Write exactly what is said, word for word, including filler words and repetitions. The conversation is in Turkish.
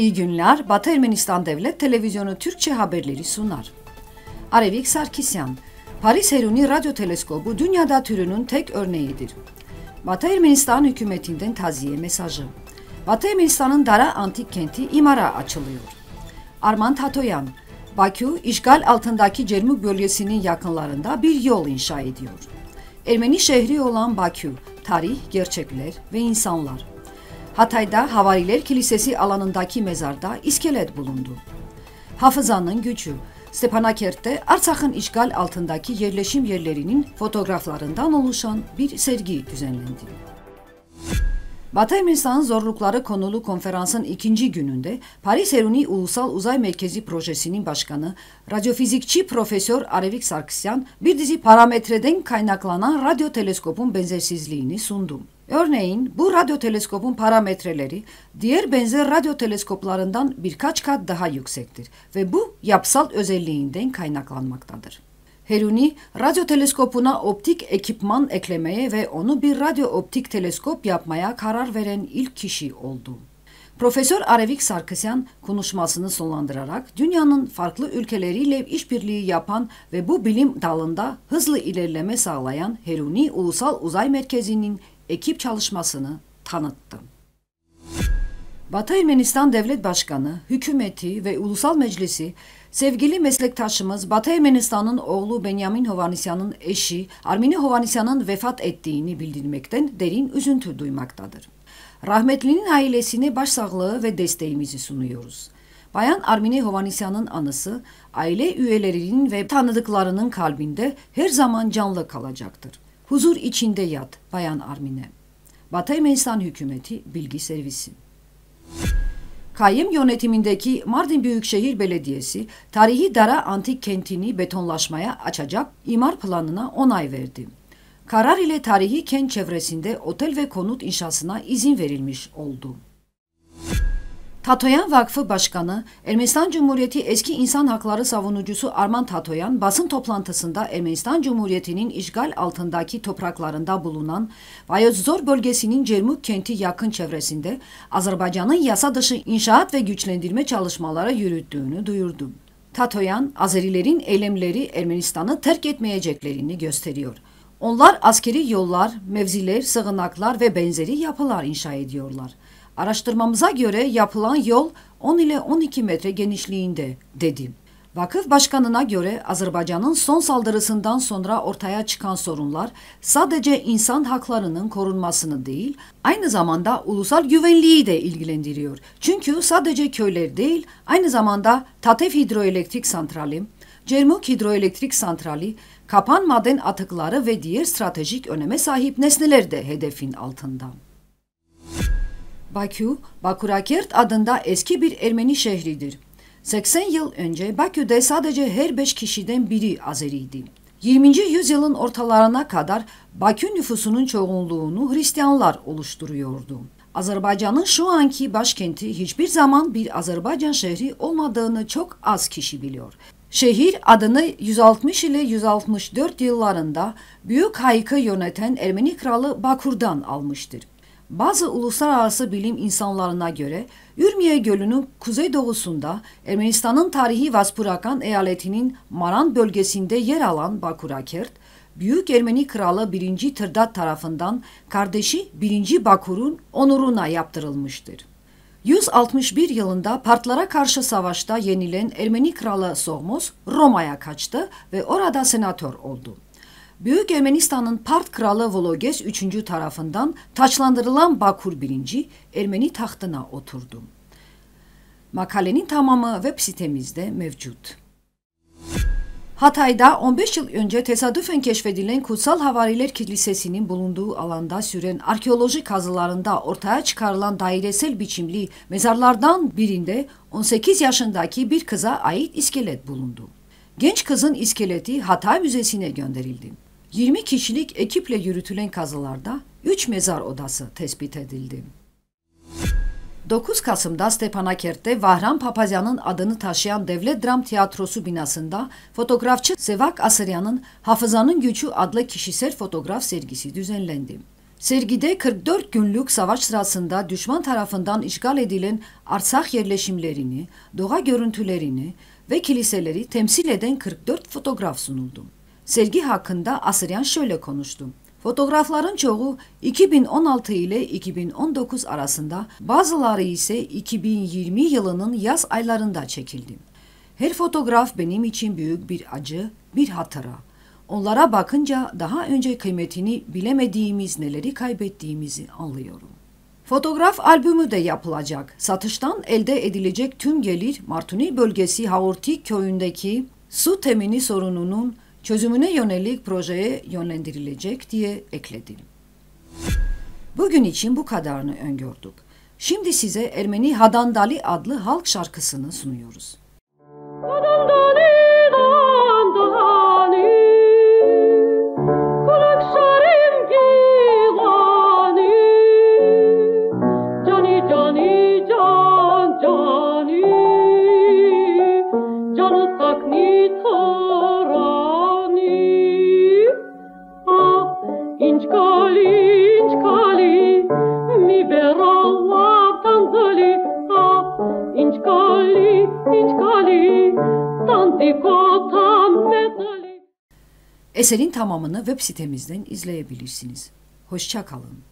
İyi günler. Batı Ermenistan Devlet Televizyonu Türkçe haberleri sunar. Arevik Sarkisyan, Paris Heruni radyo teleskobu dünyada türünün tek örneğidir. Batı Ermenistan hükümetinden taziye mesajı. Batı Ermenistan'ın Dara Antik Kenti imara açılıyor. Arman Tatoyan, Bakü, işgal altındaki Cermuk bölgesinin yakınlarında bir yol inşa ediyor. Ermeni şehri olan Bakü, tarih, gerçekler ve insanlar. Hatay'da Havariler Kilisesi alanındaki mezarda iskelet bulundu. Hafızanın gücü, Stepanakert'te Artsakh'ın işgal altındaki yerleşim yerlerinin fotoğraflarından oluşan bir sergi düzenlendi. Batı Ermenistan zorlukları konulu konferansın ikinci gününde Paris Heruni Ulusal Uzay Merkezi Projesi'nin başkanı, radyofizikçi Profesör Arevik Sarkisyan bir dizi parametreden kaynaklanan radyo teleskopun benzersizliğini sundu. Örneğin bu radyo teleskopun parametreleri diğer benzer radyo teleskoplarından birkaç kat daha yüksektir ve bu yapısal özelliğinden kaynaklanmaktadır. Heruni, radyo teleskopuna optik ekipman eklemeye ve onu bir radyo optik teleskop yapmaya karar veren ilk kişi oldu. Profesör Arevik Sarkisyan konuşmasını sonlandırarak dünyanın farklı ülkeleriyle işbirliği yapan ve bu bilim dalında hızlı ilerleme sağlayan Heruni Ulusal Uzay Merkezi'nin ekip çalışmasını tanıttı. Batı Ermenistan Devlet Başkanı, hükümeti ve ulusal meclisi, sevgili meslektaşımız Batı Ermenistan'ın oğlu Benjamin Hovanisyan'ın eşi Armini Hovanisyan'ın vefat ettiğini bildirmekten derin üzüntü duymaktadır. Rahmetlinin ailesine başsağlığı ve desteğimizi sunuyoruz. Bayan Armini Hovanisyan'ın anısı, aile üyelerinin ve tanıdıklarının kalbinde her zaman canlı kalacaktır. Huzur içinde yat, Bayan Armine. Batı Ermenistan Hükümeti Bilgi Servisi. Kayyım yönetimindeki Mardin Büyükşehir Belediyesi, tarihi Dara Antik Kenti'ni betonlaşmaya açacak imar planına onay verdi. Karar ile tarihi kent çevresinde otel ve konut inşasına izin verilmiş oldu. Tatoyan Vakfı Başkanı, Ermenistan Cumhuriyeti eski insan hakları savunucusu Arman Tatoyan, basın toplantısında Ermenistan Cumhuriyeti'nin işgal altındaki topraklarında bulunan Vayotsdor bölgesinin Cermuk kenti yakın çevresinde Azerbaycan'ın yasa dışı inşaat ve güçlendirme çalışmaları yürüttüğünü duyurdu. Tatoyan, Azerilerin eylemleri Ermenistan'ı terk etmeyeceklerini gösteriyor. Onlar askeri yollar, mevziler, sığınaklar ve benzeri yapılar inşa ediyorlar. Araştırmamıza göre yapılan yol on ile on iki metre genişliğinde, dedi. Vakıf başkanına göre Azerbaycan'ın son saldırısından sonra ortaya çıkan sorunlar sadece insan haklarının korunmasını değil, aynı zamanda ulusal güvenliği de ilgilendiriyor. Çünkü sadece köyler değil, aynı zamanda Tatev Hidroelektrik Santrali, Cermuk Hidroelektrik Santrali, Kapan maden atıkları ve diğer stratejik öneme sahip nesneler de hedefin altında. Bakü, Bakurakert adında eski bir Ermeni şehridir. seksen yıl önce Bakü'de sadece her beş kişiden biri Azeriydi. yirminci yüzyılın ortalarına kadar Bakü nüfusunun çoğunluğunu Hristiyanlar oluşturuyordu. Azerbaycan'ın şu anki başkenti hiçbir zaman bir Azerbaycan şehri olmadığını çok az kişi biliyor. Şehir adını yüz altmış ile yüz altmış dört yıllarında Büyük Hayk'ı yöneten Ermeni kralı Bakur'dan almıştır. Bazı uluslararası bilim insanlarına göre Ürmiye Gölü'nün kuzeydoğusunda Ermenistan'ın tarihi Vaspurakan eyaletinin Maran bölgesinde yer alan Bakurakert, Büyük Ermeni Kralı birinci Tirdat tarafından kardeşi birinci Bakur'un onuruna yaptırılmıştır. yüz altmış bir yılında Partlara karşı savaşta yenilen Ermeni Kralı Soğmos Roma'ya kaçtı ve orada senatör oldu. Büyük Ermenistan'ın Part kralı Vologes üçüncü tarafından taçlandırılan Bakur birinci Ermeni tahtına oturdu. Makalenin tamamı web sitemizde mevcut. Hatay'da on beş yıl önce tesadüfen keşfedilen Kutsal Havariler Kilisesi'nin bulunduğu alanda süren arkeolojik kazılarında ortaya çıkarılan dairesel biçimli mezarlardan birinde on sekiz yaşındaki bir kıza ait iskelet bulundu. Genç kızın iskeleti Hatay Müzesi'ne gönderildi. yirmi kişilik ekiple yürütülen kazılarda üç mezar odası tespit edildi. dokuz Kasım'da Stepanakert'te Vahram Papazyan'ın adını taşıyan Devlet Dram Tiyatrosu binasında fotoğrafçı Sevak Asıryan'ın Hafızanın Gücü adlı kişisel fotoğraf sergisi düzenlendi. Sergide kırk dört günlük savaş sırasında düşman tarafından işgal edilen Artsakh yerleşimlerini, doğa görüntülerini ve kiliseleri temsil eden kırk dört fotoğraf sunuldu. Sergi hakkında Asiryan şöyle konuştu. Fotoğrafların çoğu iki bin on altı ile iki bin on dokuz arasında, bazıları ise iki bin yirmi yılının yaz aylarında çekildi. Her fotoğraf benim için büyük bir acı, bir hatıra. Onlara bakınca daha önce kıymetini bilemediğimiz neleri kaybettiğimizi anlıyorum. Fotoğraf albümü de yapılacak. Satıştan elde edilecek tüm gelir Martuni bölgesi Haortik köyündeki su temini sorununun çözümüne yönelik projeye yönlendirilecek diye ekledi. Bugün için bu kadarını öngördük. Şimdi size Ermeni Hadandali adlı halk şarkısını sunuyoruz. Eserin tamamını web sitemizden izleyebilirsiniz. Hoşça kalın.